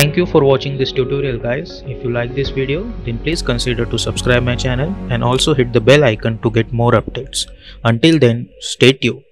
Thank you for watching this tutorial, guys. If you like this video, then please consider to subscribe my channel and also hit the bell icon to get more updates. Until then, stay tuned.